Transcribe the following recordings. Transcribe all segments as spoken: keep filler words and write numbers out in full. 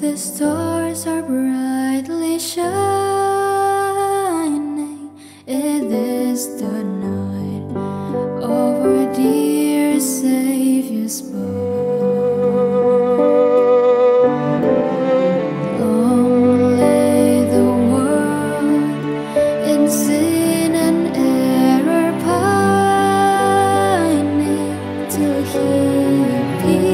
The stars are brightly shining. It is the night of our dear Savior's birth. Long lay the world in sin and error pining till He appeared.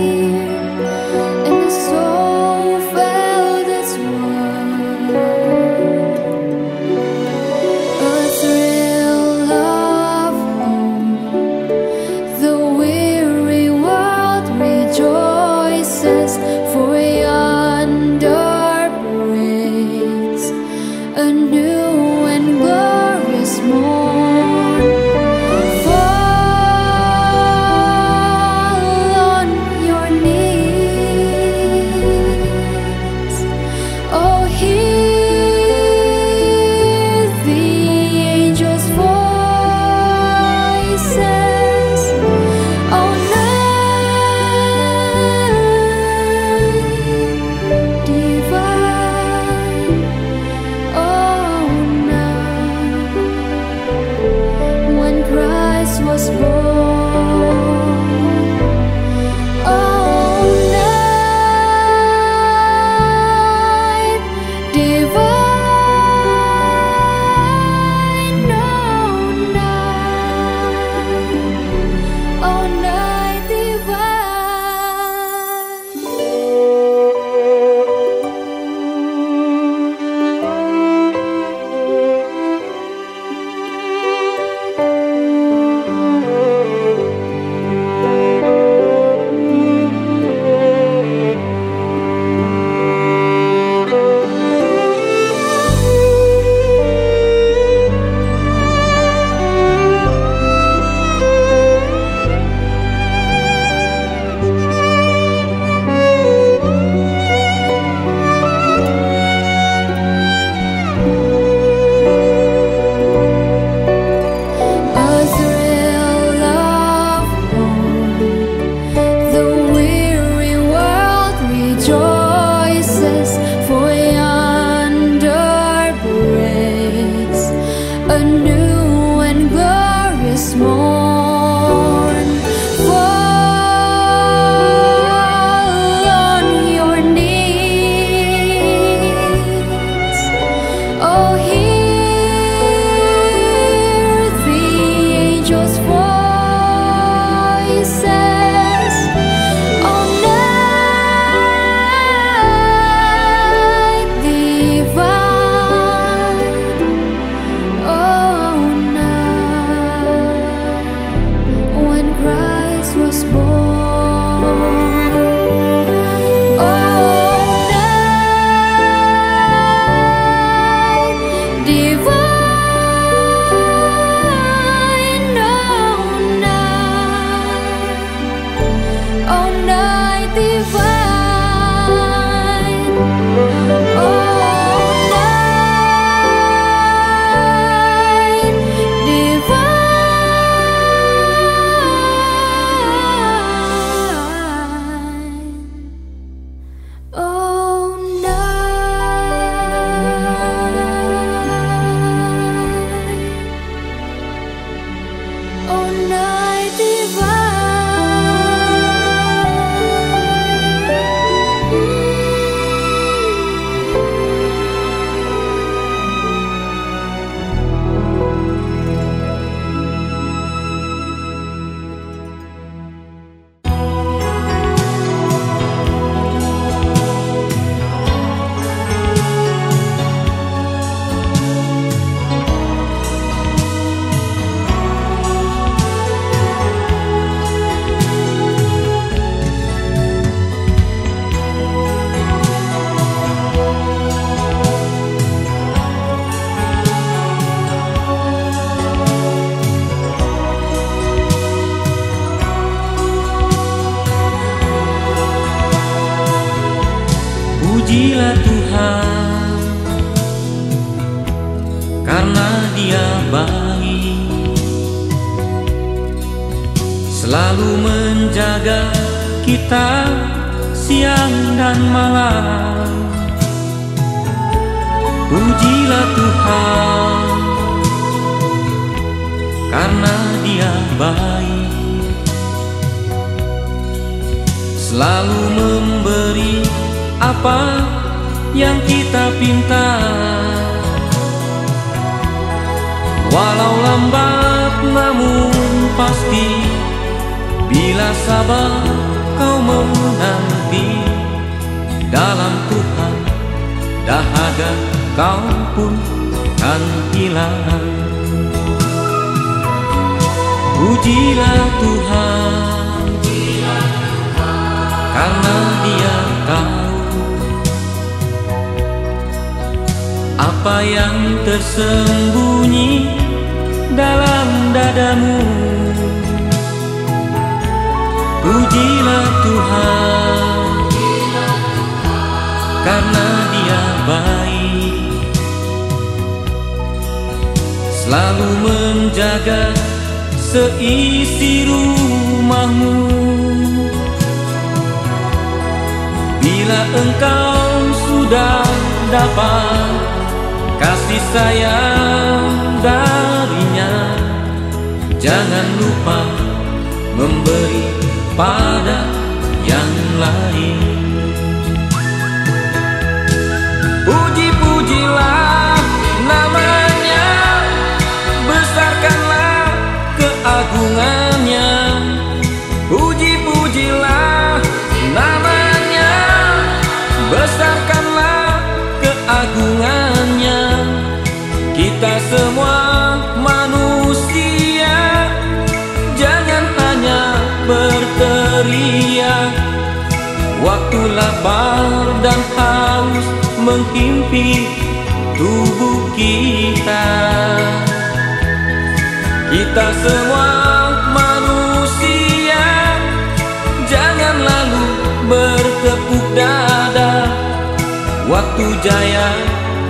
Menjaga kita siang dan malam, Tuhan, karena Dia baik, selalu memberi apa yang kita pinta. Walau lambat namun pasti, bila sabar kau menanti, dalam Tuhan dahaga kau pun kan hilang. Pujilah Tuhan, Pujilah Tuhan, karena Dia tahu apa yang tersembunyi dalam dadamu. Pujilah Tuhan, Pujilah Tuhan, karena Dia baik, selalu menjaga seisi rumahmu. Bila engkau sudah dapat kasih sayang darinya, jangan lupa memberi pada yang lain. Puji-pujilah namanya, besarkanlah keagungannya. Puji-pujilah namanya, besarkanlah keagungannya. Kita semua manusia, jangan hanya berteriak waktu lapar dan haus menghimpit tubuh kita. Kita semua manusia, jangan lalu bertepuk dada waktu jaya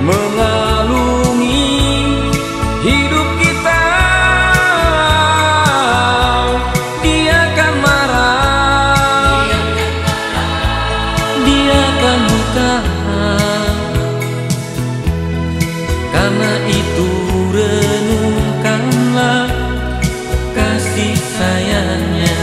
mengalungi hidup kita. Dia akan marah, Dia akan buka, karena itu renungkanlah kasih sayangnya.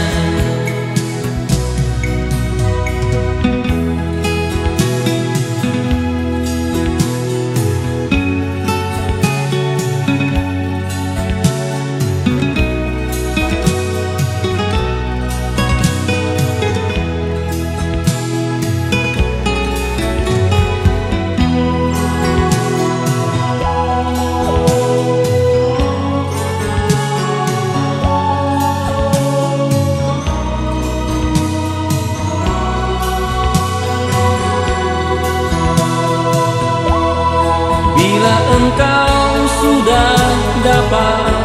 Engkau sudah dapat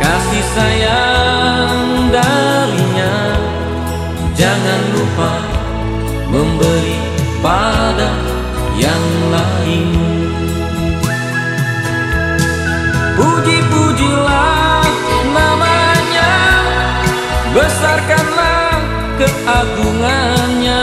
kasih sayang darinya, jangan lupa memberi pada yang lain. Puji-pujilah namanya, besarkanlah keagungannya.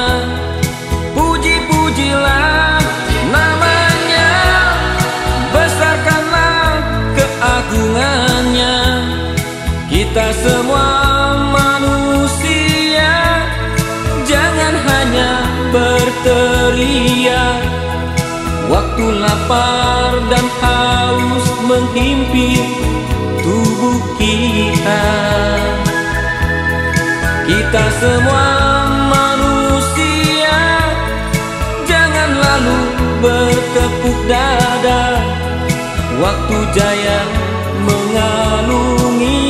Kita semua manusia, jangan hanya berteriak waktu lapar dan haus menghimpit tubuh kita. Kita semua manusia, jangan lalu bertepuk dada waktu jaya mengalungi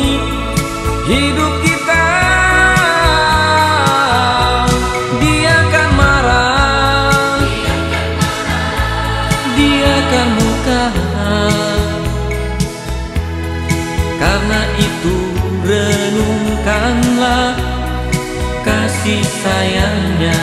hidup kita. Dia akan marah, Dia akan murka, karena itu renungkanlah kasih sayangnya.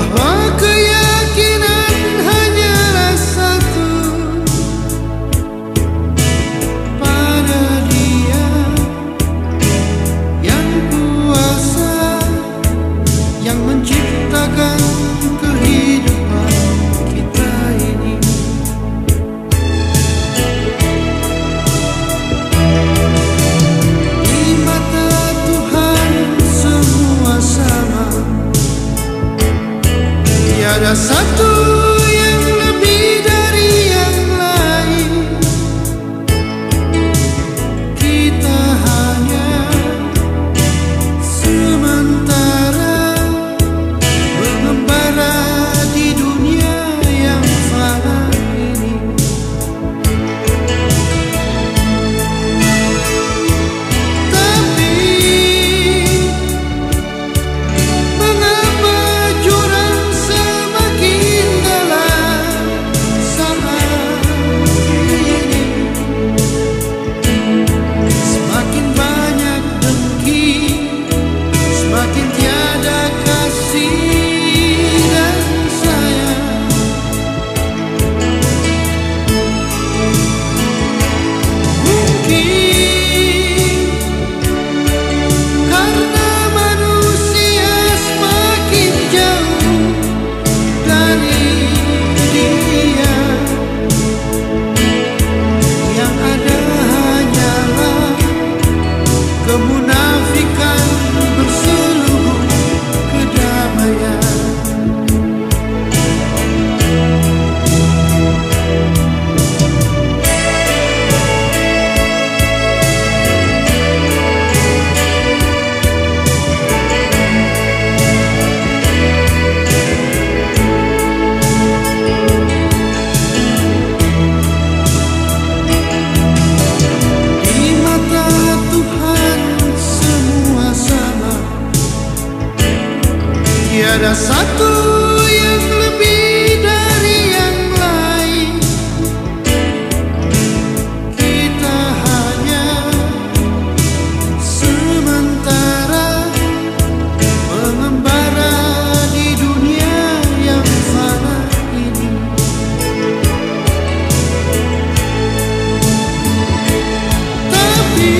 bahwa keyakinan hanyalah satu pada Dia yang kuasa, yang menciptakan kehidupan kita ini. Di mata Tuhan semua sama, tiada satu yang lebih dari yang lain. Kita hanya sementara mengembara di dunia yang fana ini. Tapi kemunafikan berseluruh kedamaian. Tiada satu yang lebih dari yang lain. Kita hanya sementara mengembara di dunia yang fana ini. Tapi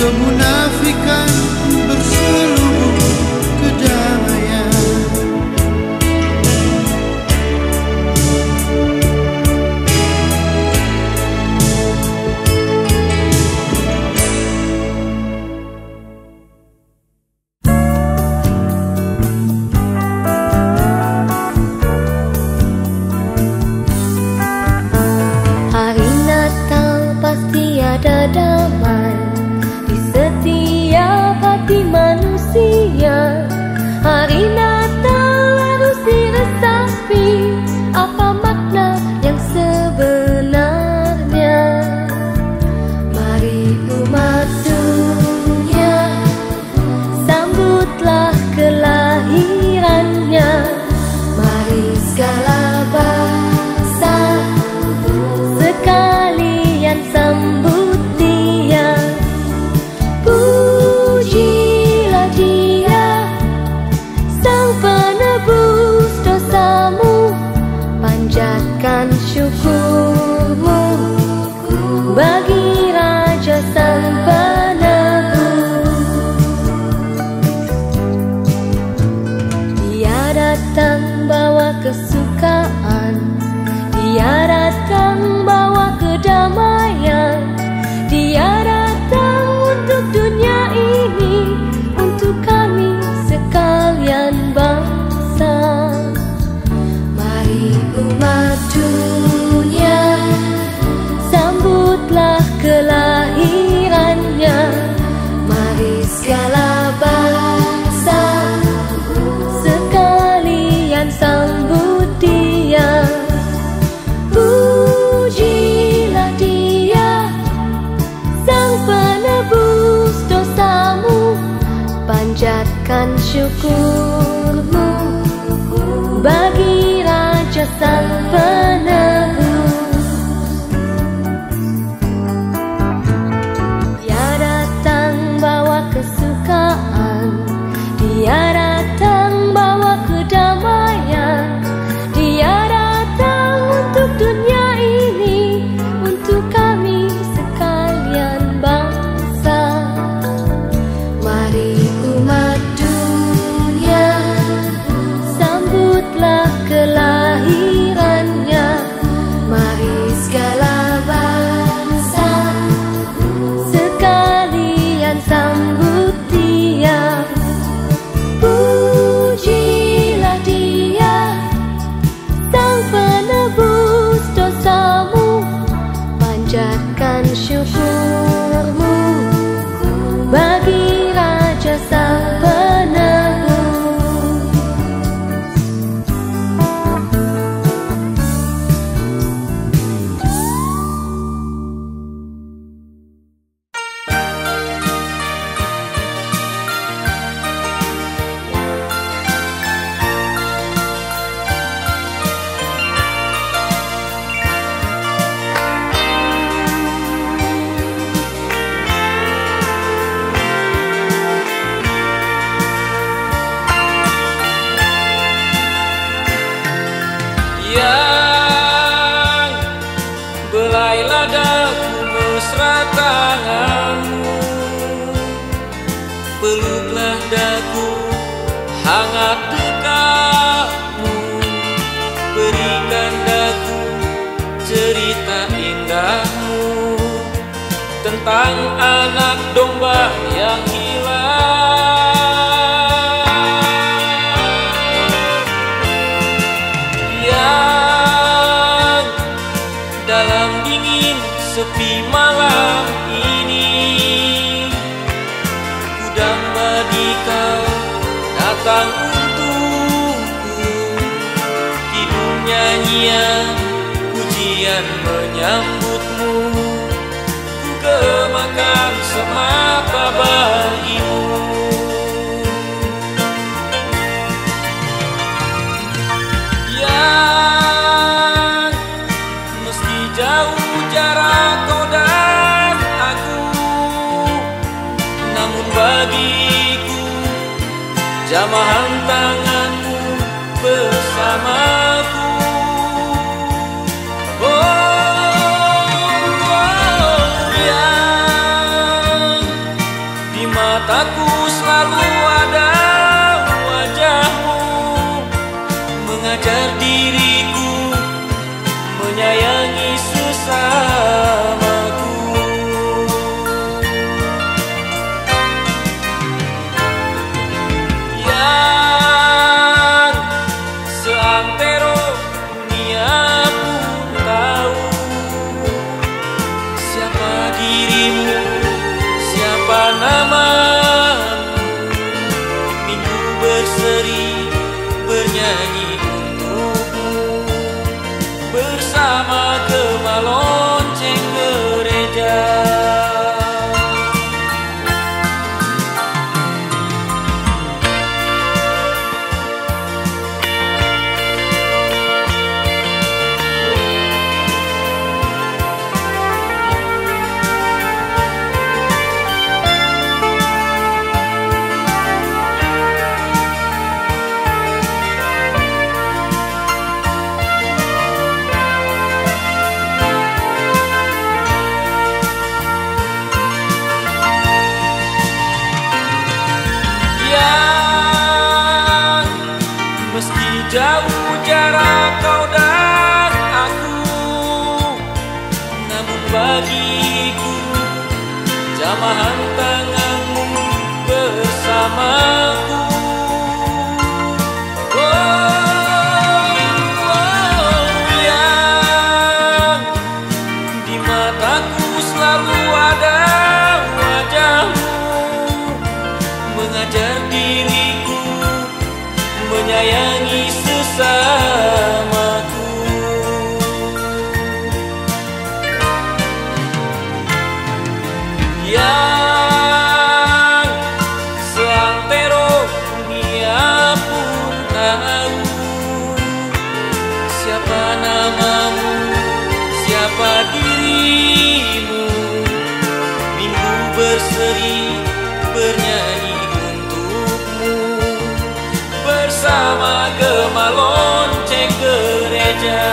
kemunafikan berseluruh kedamaian. Hari Natal pasti ada damai setiap hati manusia. Hari Natal harus diresapi apa makna yang sebenarnya. Mari umat dunia sambutlah kelahirannya. Mari segala bangsa sekalian sambut. Panjatkan syukurmu bagi Raja Sang Penebus. Dia datang bawa kesukaan, Dia datang bawa kedamaian, Dia datang untuk dunia ini, untuk kami sekalian bangsa. Panjatkan syukurmu bagi Raja Sang Penebus. Dia datang bawa kesukaan, dia datang bawa kedamaian, dia datang untuk dunia ini, untuk kami sekalian bangsa. Mari panjatkan syukurmu bagi Raja Sang Penebus. Peluklah daku, hangat dukamu, berikan daku cerita indahmu tentang anak domba yang hilang, yang dalam dingin sepi malam ini kau datang untukku. Kidung nyanyian pujian menyambutmu, ku gemakan semata bagimu. Yang meski jauh jarak kau dan aku, namun bagi jamahan tanganmu bersamaku. Oh, oh, oh yang di namamu, siapa dirimu? Minggu berseri bernyanyi untukmu, bersama gema lonceng gereja.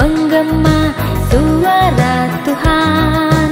Menggema suara Tuhan,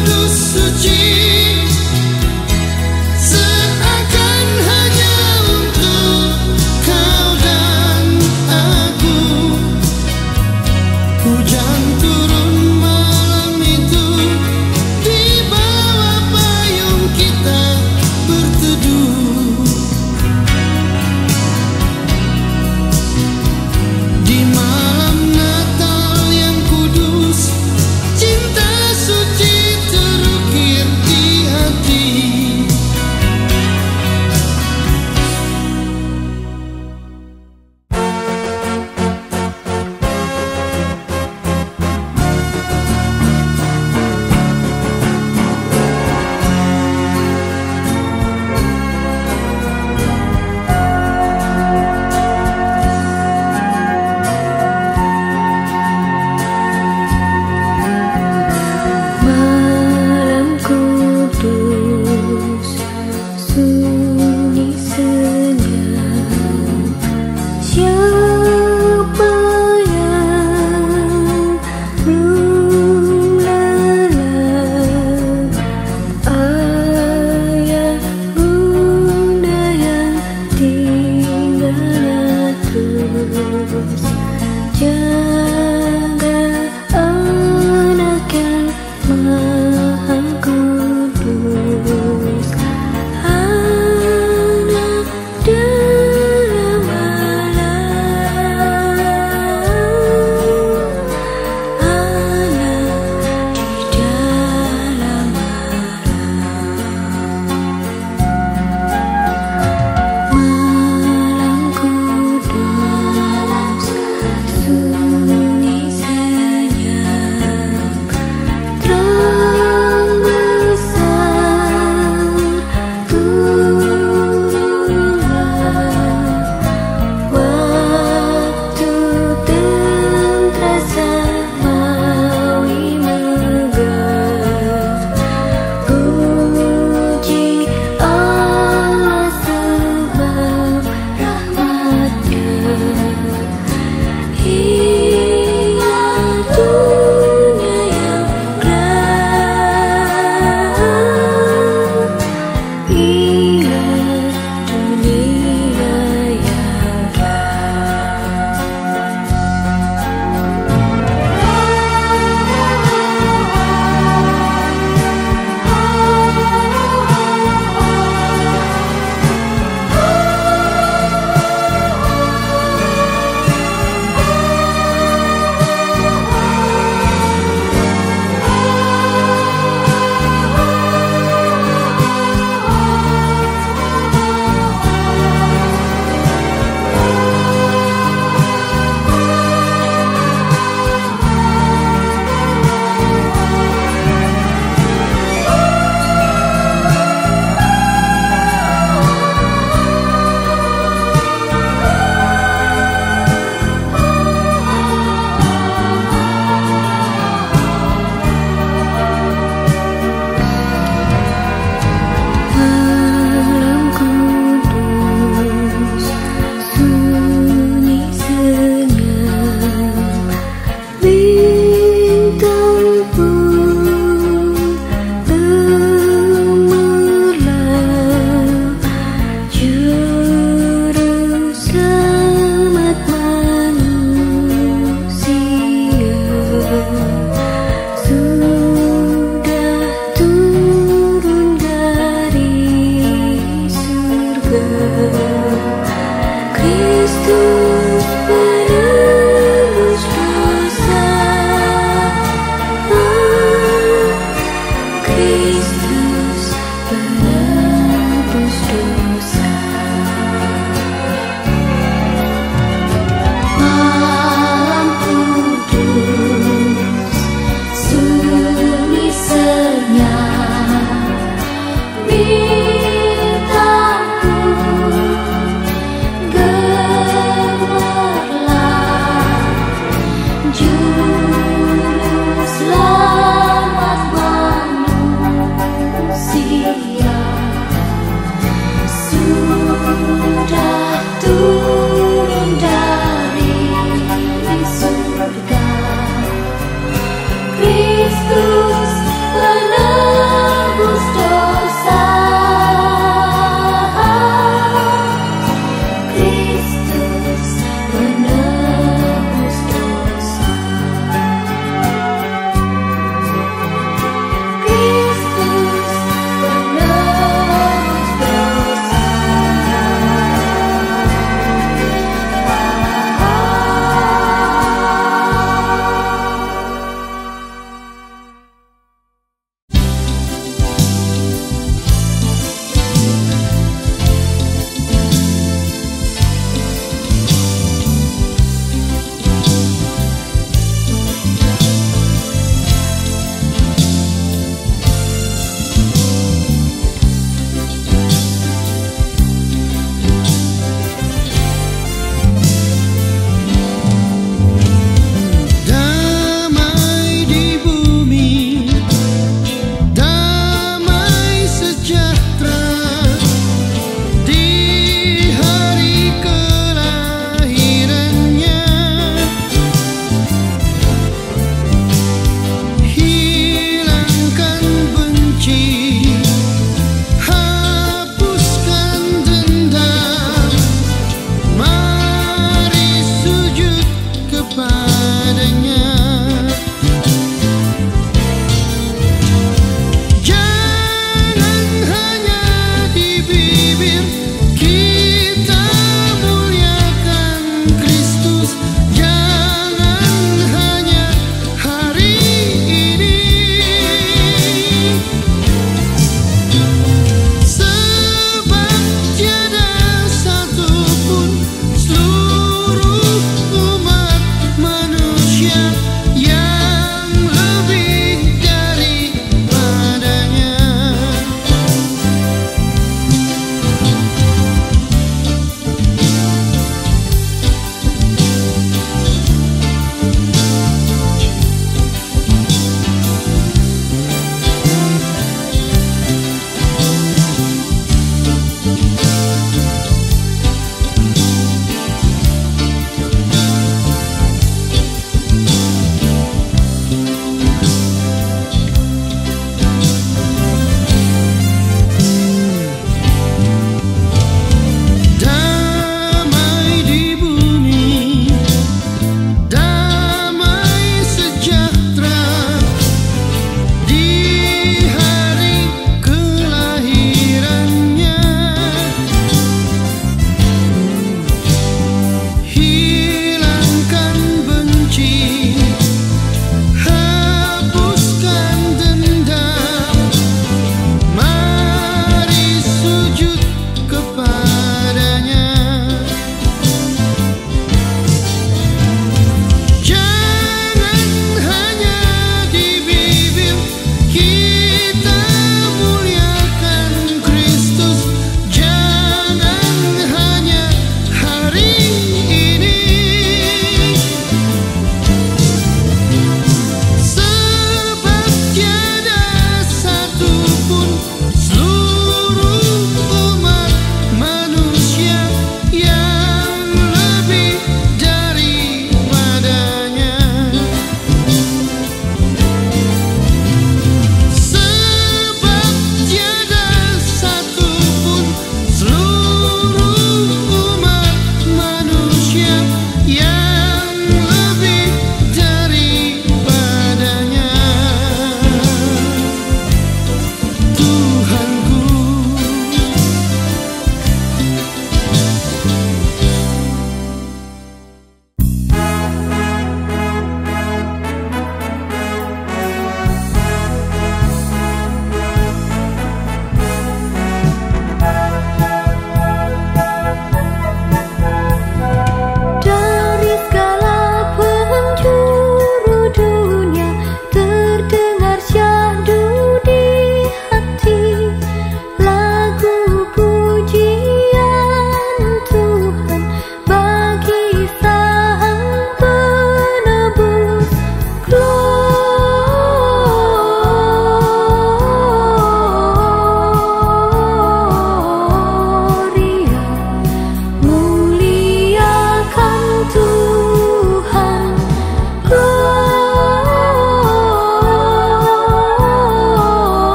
Kristus,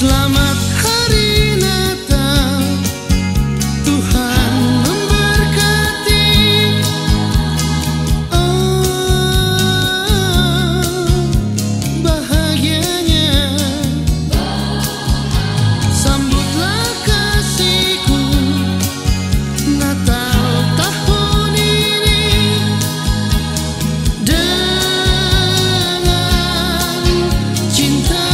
Selamat Hari Natal, Tuhan memberkati. Oh, bahagianya, sambutlah kasihku, Natal tahun ini dengan cinta.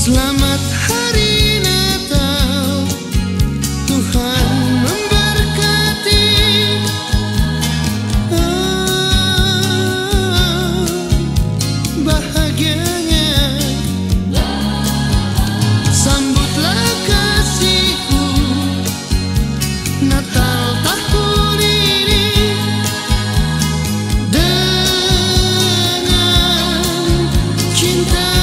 Selamat Hari Natal, Tuhan memberkati. Oh, bahagianya, sambutlah kasihku, Natal tahun ini dengan cinta.